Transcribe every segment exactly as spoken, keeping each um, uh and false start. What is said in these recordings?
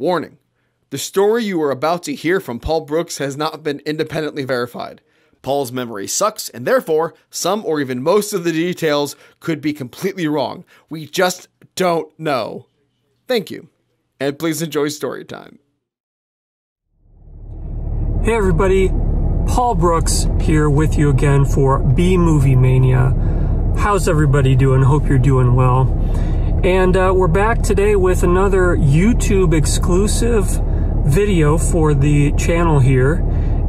Warning, the story you are about to hear from Paul Brooks has not been independently verified. Paul's memory sucks, and therefore, some or even most of the details could be completely wrong. We just don't know. Thank you, and please enjoy story time. Hey everybody, Paul Brooks here with you again for B-Movie Mania. How's everybody doing? Hope you're doing well. And uh, we're back today with another YouTube exclusive video for the channel here.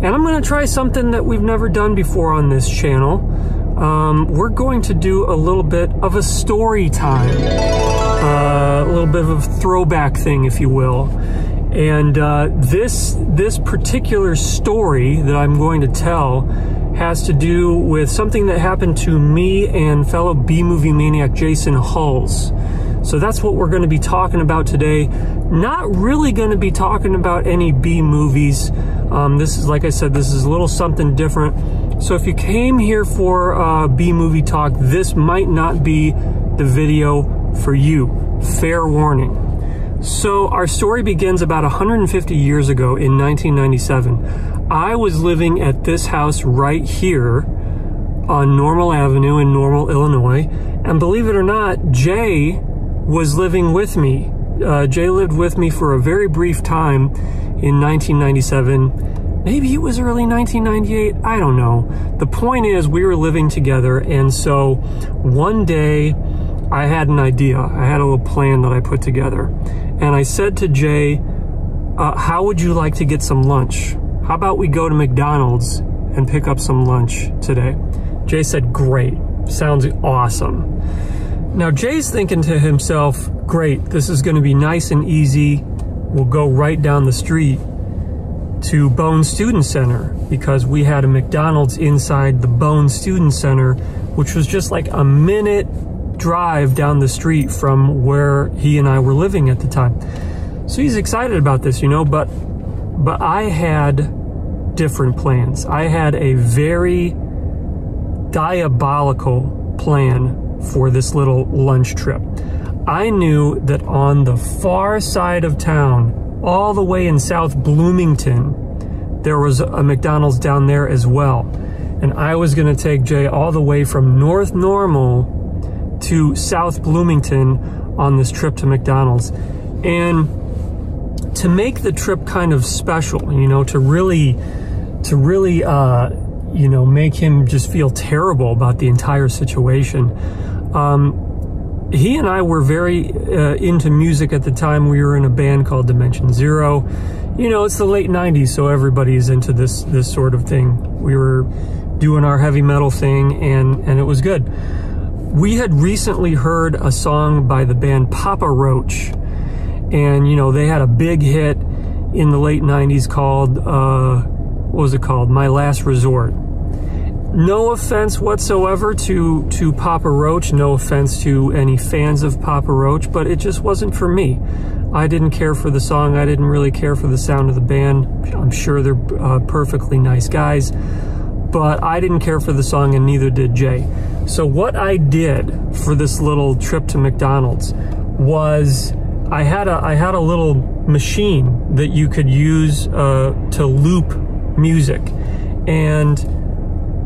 And I'm going to try something that we've never done before on this channel. Um, we're going to do a little bit of a story time. Uh, a little bit of a throwback thing, if you will. And uh, this, this particular story that I'm going to tell has to do with something that happened to me and fellow B-Movie Maniac Jason Hulls. So that's what we're going to be talking about today. Not really going to be talking about any B-movies. Um, this is, like I said, this is a little something different. So if you came here for uh, B-movie talk, this might not be the video for you. Fair warning. So our story begins about one hundred fifty years ago in nineteen ninety-seven. I was living at this house right here on Normal Avenue in Normal, Illinois. And believe it or not, Jay was living with me. Uh, Jay lived with me for a very brief time in nineteen ninety-seven. Maybe it was early nineteen ninety-eight, I don't know. The point is we were living together, and so one day I had an idea. I had a little plan that I put together. And I said to Jay, uh, how would you like to get some lunch? How about we go to McDonald's and pick up some lunch today? Jay said, great, sounds awesome. Now Jay's thinking to himself, great, this is going to be nice and easy. We'll go right down the street to Bone Student Center because we had a McDonald's inside the Bone Student Center, which was just like a minute drive down the street from where he and I were living at the time. So he's excited about this, you know, but, but I had different plans. I had a very diabolical plan for this little lunch trip. I knew that on the far side of town, all the way in South Bloomington, there was a McDonald's down there as well. And I was gonna take Jay all the way from North Normal to South Bloomington on this trip to McDonald's. And to make the trip kind of special, you know, to really, to really, uh, you know, make him just feel terrible about the entire situation. Um, he and I were very uh, into music at the time. We were in a band called Dimension Zero. You know, it's the late nineties, so everybody's into this this sort of thing. We were doing our heavy metal thing, and, and it was good. We had recently heard a song by the band Papa Roach, and, you know, they had a big hit in the late nineties called, uh, what was it called? My Last Resort. No offense whatsoever to, to Papa Roach, no offense to any fans of Papa Roach, but it just wasn't for me. I didn't care for the song, I didn't really care for the sound of the band. I'm sure they're uh, perfectly nice guys, but I didn't care for the song and neither did Jay. So what I did for this little trip to McDonald's was I had a, I had a little machine that you could use uh, to loop music. And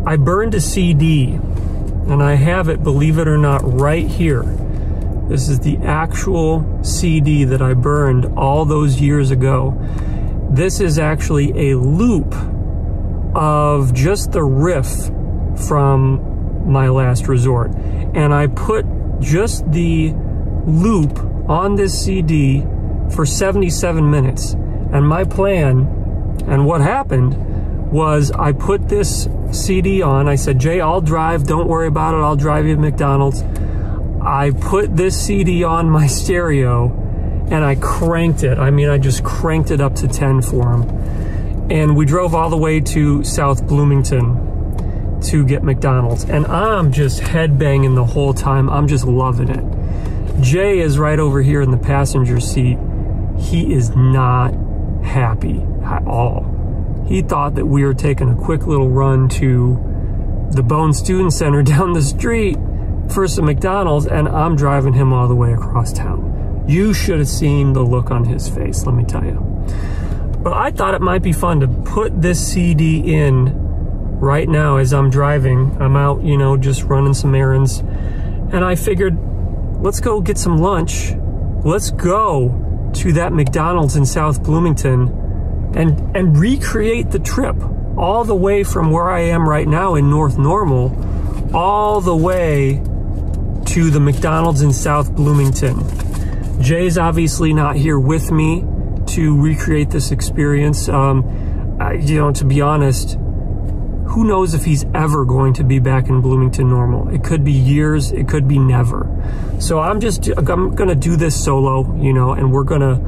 I burned a C D, and I have it, believe it or not, right here. This is the actual C D that I burned all those years ago. This is actually a loop of just the riff from My Last Resort. And I put just the loop on this C D for seventy-seven minutes. And my plan, and what happened, was I put this C D on. I said, Jay, I'll drive. Don't worry about it. I'll drive you to McDonald's. I put this C D on my stereo and I cranked it. I mean, I just cranked it up to ten for him. And we drove all the way to South Bloomington to get McDonald's. And I'm just headbanging the whole time. I'm just loving it. Jay is right over here in the passenger seat. He is not happy at all. He thought that we were taking a quick little run to the Bone Student Center down the street for some McDonald's, and I'm driving him all the way across town. You should have seen the look on his face, let me tell you. But I thought it might be fun to put this C D in right now as I'm driving. I'm out, you know, just running some errands. And I figured, let's go get some lunch. Let's go to that McDonald's in South Bloomington and, and recreate the trip all the way from where I am right now in North Normal, all the way to the McDonald's in South Bloomington. Jay's obviously not here with me to recreate this experience. Um, I, you know, to be honest, who knows if he's ever going to be back in Bloomington Normal? It could be years, it could be never. So I'm just, I'm gonna do this solo, you know, and we're gonna,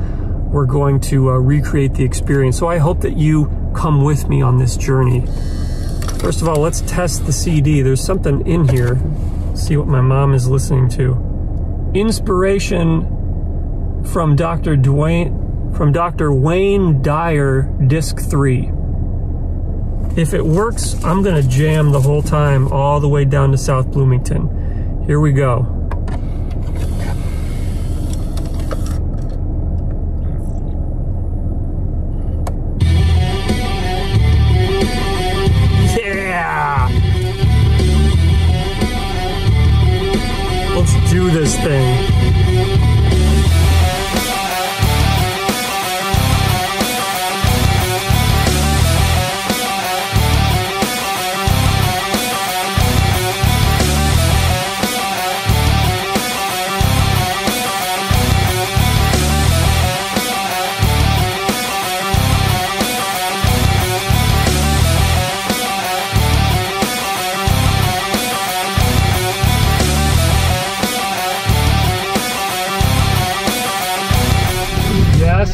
we're going to uh, recreate the experience. So I hope that you come with me on this journey. First of all, let's test the C D. There's something in here. See what my mom is listening to. Inspiration from Doctor Dwayne, from Doctor Wayne Dyer, disc three. If it works, I'm gonna jam the whole time all the way down to South Bloomington. Here we go. Yeah! Let's do this thing.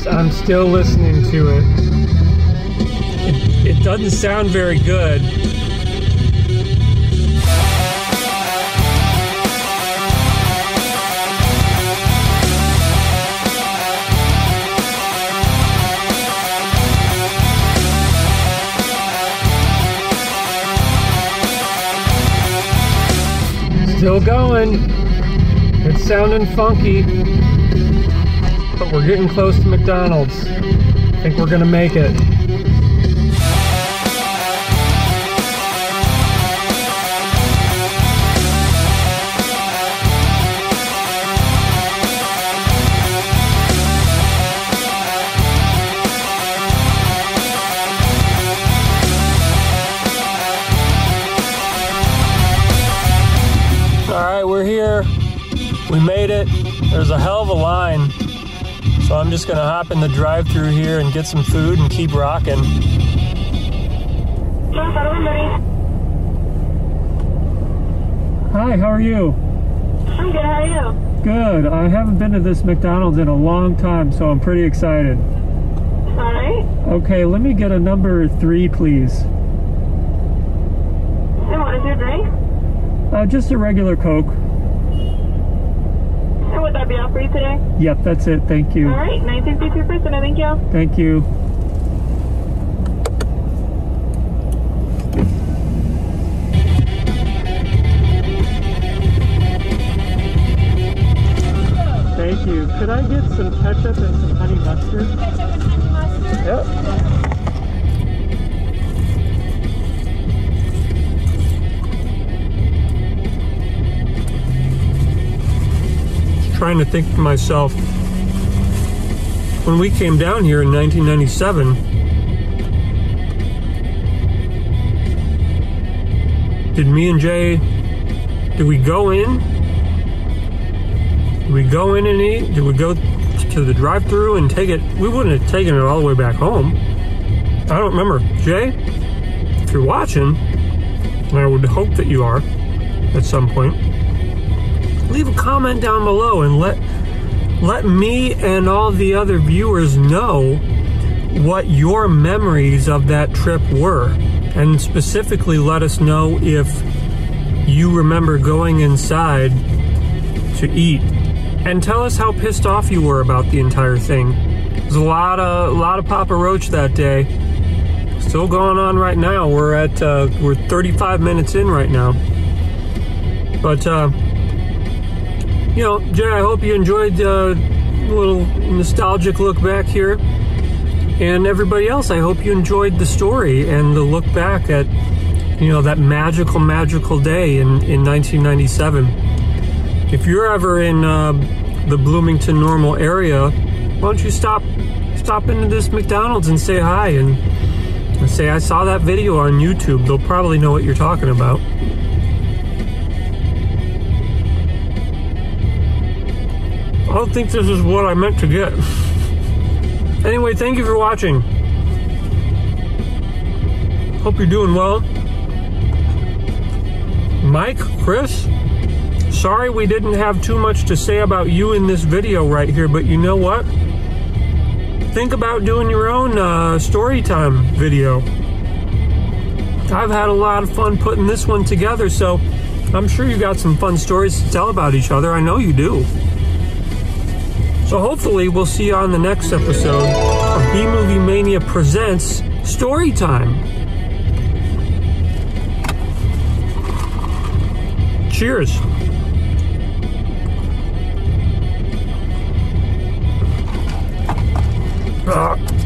I'm still listening to it. It, it doesn't sound very good. Still going. It's sounding funky. But we're getting close to McDonald's. I think we're gonna make it. All right, we're here. We made it. There's a hell of a line. So I'm just gonna hop in the drive-thru here and get some food and keep rocking. Hi, how are you? I'm good, how are you? Good. I haven't been to this McDonald's in a long time, so I'm pretty excited. Alright. Okay, let me get a number three, please. You want a new drink? Uh, just a regular Coke. Would that be all for you today? Yep, that's it. Thank you. All right, nine sixty-two per center. Thank you. Thank you. Thank you. Could I get some ketchup and some honey mustard? Ketchup and honey mustard? Yep. Trying to think to myself, when we came down here in nineteen ninety-seven, did me and Jay, did we go in? Did we go in and eat? Did we go to the drive-thru and take it? We wouldn't have taken it all the way back home. I don't remember. Jay, if you're watching, and I would hope that you are at some point, leave a comment down below and let let me and all the other viewers know what your memories of that trip were, and specifically let us know if you remember going inside to eat, and tell us how pissed off you were about the entire thing. There's a lot of a lot of Papa Roach that day, still going on right now. We're at uh, we're thirty-five minutes in right now, but uh, you know, Jay, I hope you enjoyed uh, little nostalgic look back here. And everybody else, I hope you enjoyed the story and the look back at, you know, that magical, magical day in, in nineteen ninety-seven. If you're ever in uh, the Bloomington Normal area, why don't you stop stop into this McDonald's and say hi and, and say, I saw that video on YouTube. They'll probably know what you're talking about. I don't think this is what I meant to get. Anyway, thank you for watching. Hope you're doing well. Mike, Chris, sorry we didn't have too much to say about you in this video right here, but you know what? Think about doing your own uh, story time video. I've had a lot of fun putting this one together, so I'm sure you got some fun stories to tell about each other. I know you do. So hopefully we'll see you on the next episode of B-Movie Mania Presents Storytime. Cheers. Ugh.